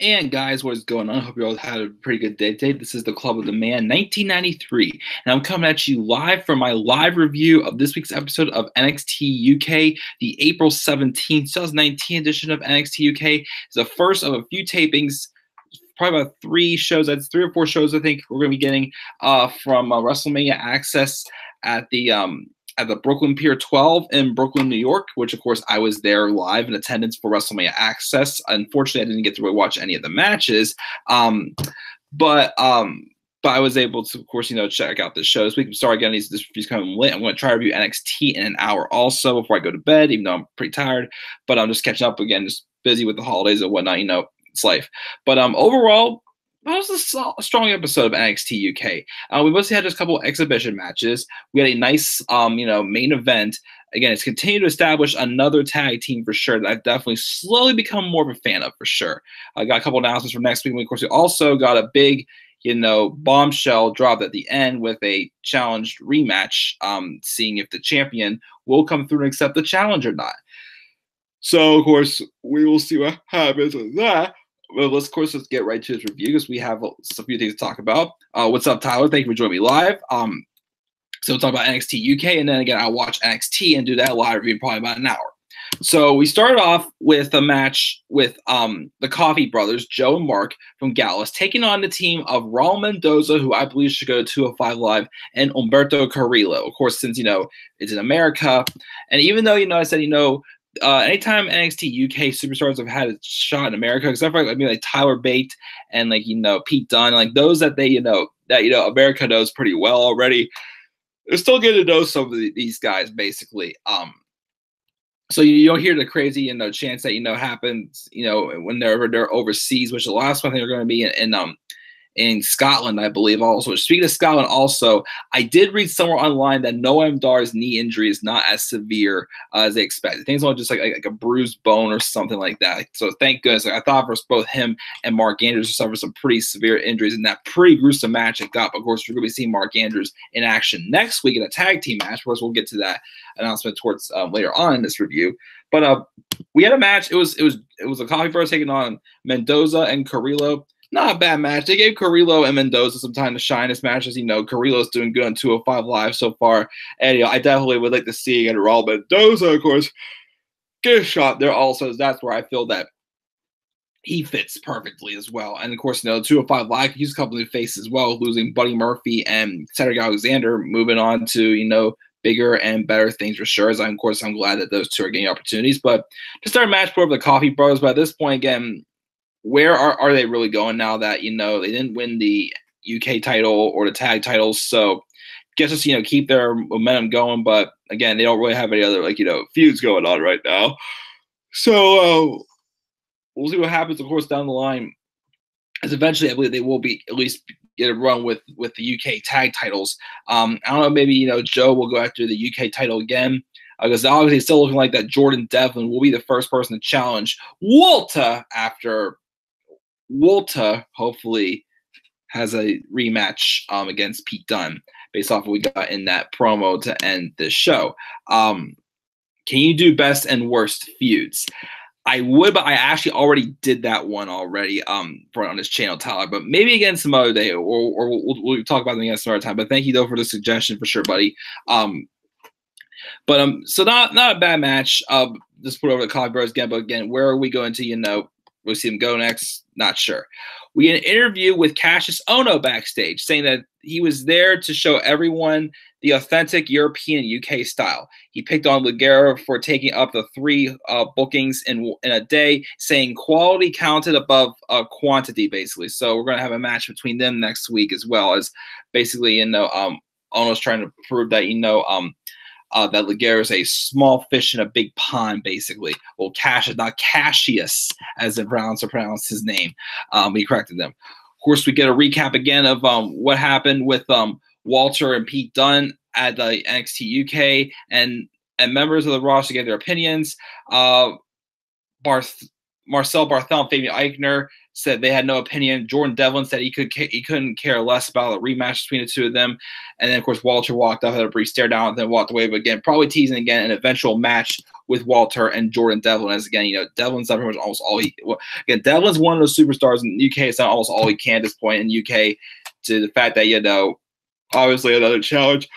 And guys, what is going on? I hope you all had a pretty good day today. This is the Club of the Man 1993, and I'm coming at you live from my live review of this week's episode of NXT UK, the April 17, 2019 edition of NXT UK. It's the first of a few tapings, probably about three shows, that's three or four shows I think we're going to be getting from WrestleMania Access at the Brooklyn Pier 12 in Brooklyn, New York, which, of course, I was there live in attendance for WrestleMania Access. Unfortunately, I didn't get to really watch any of the matches, but I was able to, of course, you know, check out the show this week. I'm sorry, again, this review's coming late. I'm going to try to review NXT in an hour also before I go to bed, even though I'm pretty tired. But I'm just catching up again, just busy with the holidays and whatnot. You know, it's life. But overall, that was a strong episode of NXT UK. We mostly had just a couple exhibition matches. We had a nice, you know, main event. Again, it's continued to establish another tag team for sure that I've definitely slowly become more of a fan of for sure. I got a couple announcements for next week. We, of course, we also got a big, you know, bombshell dropped at the end with a challenge rematch, seeing if the champion will come through and accept the challenge or not. So, of course, we will see what happens with that. Well, let's get right to this review because we have a few things to talk about. What's up, Tyler? Thank you for joining me live. So we'll talk about NXT UK, and then again, I'll watch NXT and do that live review in probably about an hour. So we started off with a match with the Coffey brothers, Joe and Mark from Gallus, taking on the team of Raul Mendoza, who I believe should go to 205 Live, and Humberto Carrillo. Of course, since, you know, it's in America, and even though, you know, I said, you know, anytime NXT UK superstars have had a shot in America, except for like Tyler Bate and like, you know, Pete Dunne, like those that they, you know, that, you know, America knows pretty well already, they're still getting to know some of these guys basically. So you don't hear the crazy, you know, chants that, you know, happens, you know, whenever they're overseas, which the last one they're going to be in Scotland, I believe also. Speaking of Scotland also, I did read somewhere online that Noam Dar's knee injury is not as severe as they expected. I think it's only just like a bruised bone or something like that. So thank goodness. I thought for both him and Mark Andrews suffered some pretty severe injuries in that pretty gruesome match it got. But of course, we're going to be seeing Mark Andrews in action next week in a tag team match. Of course, we'll get to that announcement towards later on in this review. But we had a match. It was a Coffey Brothers taking on Mendoza and Carrillo. Not a bad match. They gave Carrillo and Mendoza some time to shine this match. As you know, Carrillo's doing good on 205 Live so far. And, you know, I definitely would like to see Raul Mendoza, of course, get a shot there also. That's where I feel that he fits perfectly as well. And, of course, you know, 205 Live could use a couple of faces as well, losing Buddy Murphy and Cedric Alexander, moving on to, you know, bigger and better things for sure. As I'm, of course, I'm glad that those two are getting opportunities. But just our match for the Coffey Brothers. But at this point, again, where are they really going now that, you know, they didn't win the UK title or the tag titles? So guess just, you know, keep their momentum going. But again, they don't really have any other, like, you know, feuds going on right now. So we'll see what happens, of course, down the line. As eventually, I believe they will be at least get a run with the UK tag titles. I don't know, maybe, you know, Joe will go after the UK title again. Because obviously it's still looking like that Jordan Devlin will be the first person to challenge WALTER after WALTER hopefully has a rematch against Pete Dunne based off what we got in that promo to end this show. Can you do best and worst feuds? I would, but I actually already did that one already on this channel, Tyler. But maybe again some other day, or we'll talk about them again some other time. But thank you, though, for the suggestion for sure, buddy. So not a bad match. Just put over the Coffey Brothers again, but again, where are we going to, you know, we'll see him go next. Not sure. We had an interview with Cassius Ohno backstage saying that he was there to show everyone the authentic European UK style. He picked on Liguero for taking up the three bookings in a day, saying quality counted above quantity, basically. So we're going to have a match between them next week as well, as basically, you know, Ohno's trying to prove that, you know, that Liguero is a small fish in a big pond, basically. Well, Cassius, not Cassius, as the Browns are pronounced his name. We corrected them. Of course, we get a recap again of what happened with WALTER and Pete Dunne at the NXT UK, and members of the roster gave their opinions. Barth Marcel Barthel and Fabian Eichner said they had no opinion. Jordan Devlin said he couldn't care less about a rematch between the two of them. And then, of course, Walter walked up, had a brief stare down, and then walked away. But, again, probably teasing, again, an eventual match with Walter and Jordan Devlin. As, again, you know, Devlin's not pretty much almost all he – again, Devlin's one of those superstars in the UK. It's not almost all he can at this point in the UK, to the fact that, you know, obviously another challenge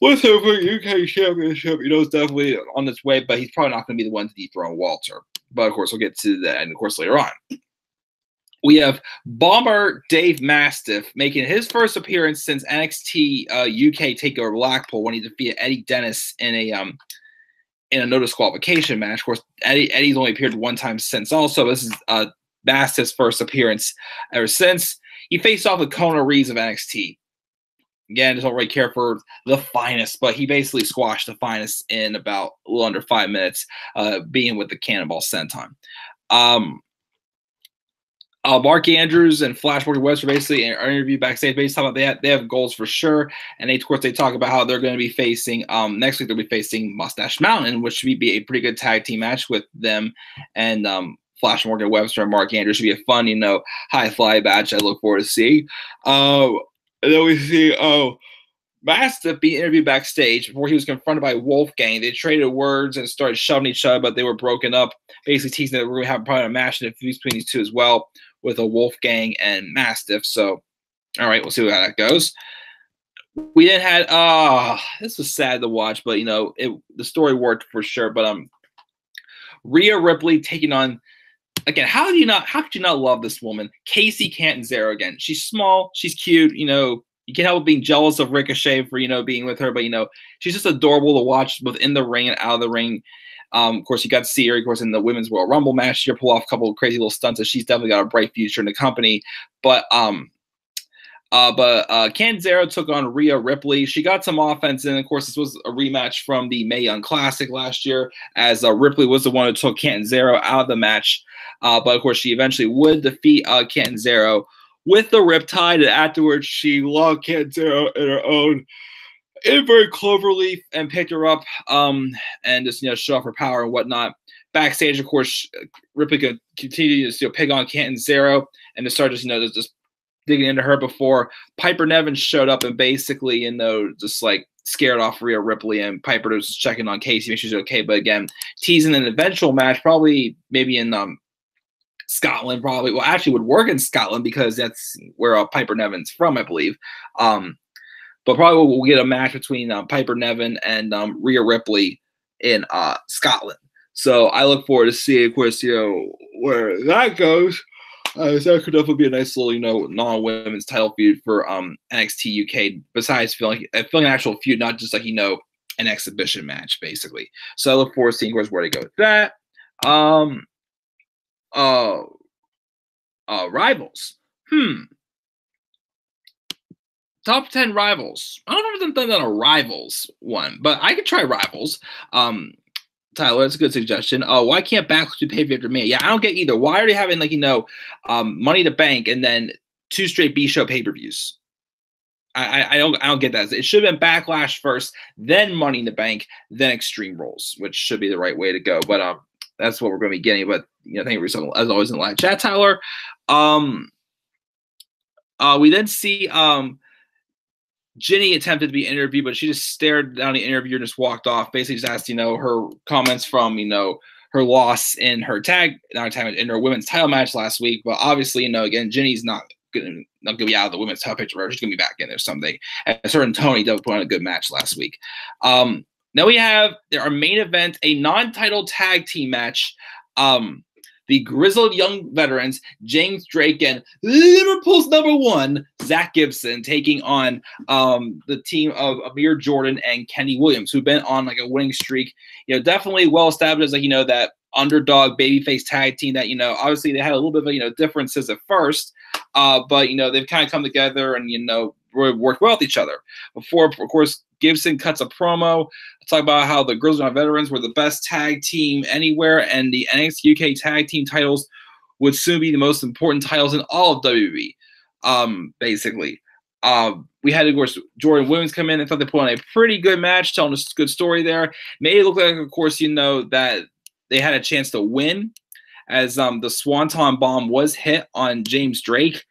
with him for the UK Championship, you know, it's definitely on its way. But he's probably not going to be the one to dethrone Walter. But, of course, we'll get to that, and, of course, later on. We have Bomber Dave Mastiff making his first appearance since NXT UK TakeOver Blackpool, when he defeated Eddie Dennis in a no disqualification match. Of course, Eddie's only appeared one time since also. This is Mastiff's first appearance ever since. He faced off with Kona Reeves of NXT. Again, doesn't really care for the finest, but he basically squashed the finest in about a little under 5 minutes, being with the Cannonball Senton. Mark Andrews and Flash Morgan Webster basically in our interview backstage, basically talking about they have goals for sure, and they, of course, they talk about how they're going to be facing next week. They'll be facing Mustache Mountain, which should be a pretty good tag team match with them and Flash Morgan Webster and Mark Andrews. Should be a fun, you know, high fly match. I look forward to seeing. And then we see Mastiff being interviewed backstage before he was confronted by Wolfgang. They traded words and started shoving each other, but they were broken up. Basically teasing that we're going to have probably a match in a few between these two as well, with a Wolfgang and Mastiff. So, all right, we'll see how that goes. We then had, this was sad to watch, but, you know, the story worked for sure. But Rhea Ripley taking on, again, how could you not love this woman, Kacy Catanzaro. Again, she's small, she's cute, you know, you can't help being jealous of Ricochet for, you know, being with her, but, you know, she's just adorable to watch within the ring and out of the ring. Of course, you got to see her, of course, in the Women's Royal Rumble match. She'll pull off a couple of crazy little stunts, and she's definitely got a bright future in the company. But Catanzaro took on Rhea Ripley. She got some offense, and, of course, this was a rematch from the Mae Young Classic last year, as Ripley was the one who took Catanzaro out of the match. But, of course, she eventually would defeat Catanzaro with the Riptide, and afterwards she locked Catanzaro in her own very cloverleaf and picked her up and just, you know, show off her power and whatnot. Backstage, of course, Ripley could continue to, you know, pick on Catanzaro and to start just, you know, just digging into her before Piper Niven showed up and basically, you know, just like scared off Rhea Ripley, and Piper was just checking on Kacy, make sure she's okay. But again, teasing an eventual match, probably maybe in Scotland, probably. Well, actually would work in Scotland because that's where Piper Niven's from, I believe. But probably we'll get a match between Piper Niven and Rhea Ripley in Scotland. So I look forward to seeing, of course, you know, where that goes. So that could definitely be a nice little, you know, non-women's title feud for NXT UK. Besides feeling an actual feud, not just like, you know, an exhibition match, basically. So I look forward to seeing, of course, where they go with that. Rivals. Top 10 rivals. I don't know if I've done a rivals one, but I could try rivals. Tyler, that's a good suggestion. Why can't Backlash be pay after Mania? Yeah, I don't get either. Why are they having, like, you know, Money in the Bank and then two straight B-show pay-per-views? I don't get that. It should have been Backlash first, then Money in the Bank, then Extreme Rules, which should be the right way to go. But that's what we're going to be getting. But, you know, thank you for, as always, in the live chat, Tyler. We then see Ginny attempted to be interviewed, but she just stared down the interviewer and just walked off. Basically just asked, you know, her comments from, you know, her loss in her in her women's title match last week. But obviously, you know, again, Ginny's not gonna be out of the women's title picture. She's gonna be back in there someday. And her and Tony did put on a good match last week. Now we have our main event, a non-title tag team match. The Grizzled Young Veterans, James Drake and Liverpool's #1, Zach Gibson, taking on the team of Amir Jordan and Kenny Williams, who've been on like a winning streak. You know, definitely well established, like, you know, that underdog babyface tag team that, you know, obviously they had a little bit of, you know, differences at first, but, you know, they've kind of come together and, you know, really worked well with each other. Before, of course, Gibson cuts a promo, talk about how the Grizzled Young Veterans were the best tag team anywhere, and the NXT UK tag team titles would soon be the most important titles in all of WWE. Basically, we had, of course, Jordan Williams come in and thought they put on a pretty good match, telling a good story there. Made it look like, of course, you know, that they had a chance to win. as the Swanton Bomb was hit on James Drake,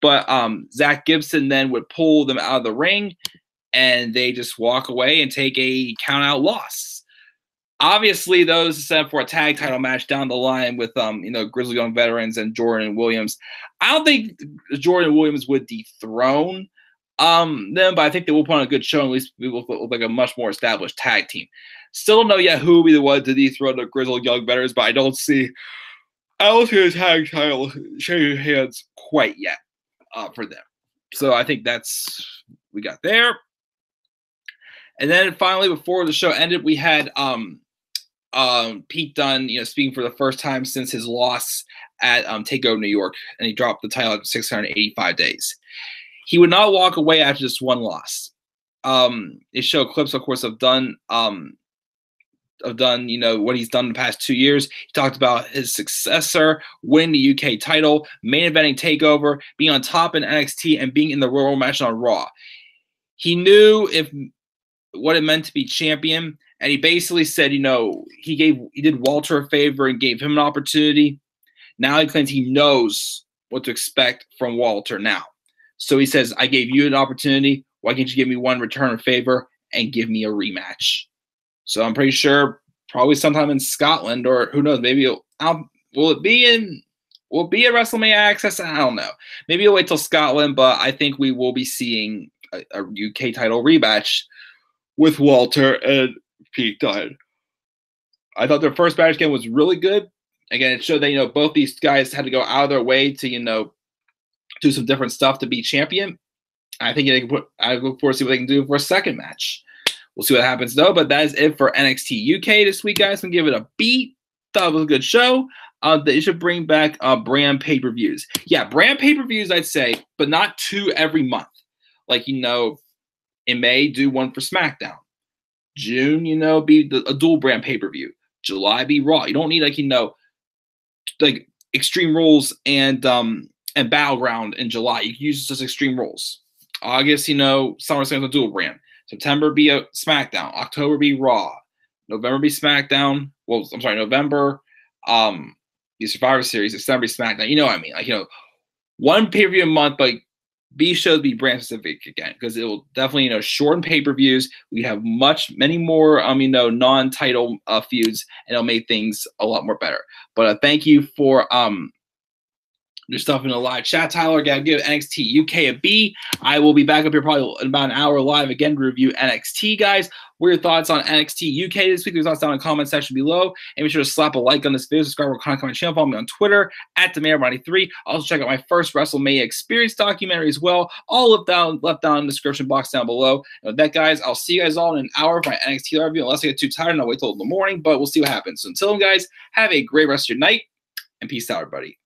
but Zach Gibson then would pull them out of the ring, and they just walk away and take a count-out loss. Obviously, those are set for a tag title match down the line with Grizzled Young Veterans and Jordan Williams. I don't think Jordan Williams would dethrone them, but I think they will put on a good show, and at least we will look like a much more established tag team. Still don't know yet who will be the one to dethrone the Grizzled Young Veterans, but I don't see the tag title shaking hands quite yet for them. So I think that's what we got there. And then finally, before the show ended, we had Pete Dunne, speaking for the first time since his loss at TakeOver New York, and he dropped the title after 685 days. He would not walk away after just one loss. They show clips, of course, of Dunne, what he's done in the past 2 years. He talked about his successor winning the UK title, main eventing TakeOver, being on top in NXT, and being in the Royal match on Raw. He knew what it meant to be champion, and he basically said, he did Walter a favor and gave him an opportunity. Now he claims he knows what to expect from Walter now. So he says, I gave you an opportunity. Why can't you give me one return of favor and give me a rematch? So I'm pretty sure probably sometime in Scotland, or who knows, maybe will it be at WrestleMania Access? I don't know. Maybe you'll wait till Scotland, but I think we will be seeing a UK title rematch with Walter and Pete Dunne. I thought their first match game was really good. Again, it showed that, both these guys had to go out of their way to, do some different stuff to be champion. I think I look forward to see what they can do for a second match. We'll see what happens, though. But that is it for NXT UK this week, guys. I'm giving it a B. Thought it was a good show. They should bring back brand pay-per-views. Yeah, brand pay-per-views, I'd say, but not two every month. Like, in May, do one for SmackDown. June, be a dual brand pay-per-view. July, be Raw. You don't need, like Extreme Rules and Battleground in July. You can use just Extreme Rules. August, SummerSlam's a dual brand. September, be a SmackDown. October, be Raw. November, be SmackDown. Well, I'm sorry, November, be Survivor Series. December, be SmackDown. You know what I mean? One pay-per-view a month, but B shows be brand specific again, because it will definitely, shorten pay-per-views. We have many more, non-title feuds, and it'll make things a lot more better. But thank you for your stuff in the live chat, Tyler. Again, give NXT UK a B. I will be back up here probably in about an hour live again to review NXT, guys. What are your thoughts on NXT UK this week? Leave thoughts down in the comment section below. And be sure to slap a like on this video, subscribe or comment on my channel, follow me on Twitter @TheMayorBonnie3. Also check out my first WrestleMania experience documentary as well. All left down in the description box down below. And with that, guys, I'll see you guys all in an hour for my NXT review. Unless I get too tired and I'll wait till the morning, but we'll see what happens. So until then, guys, have a great rest of your night and peace out, everybody.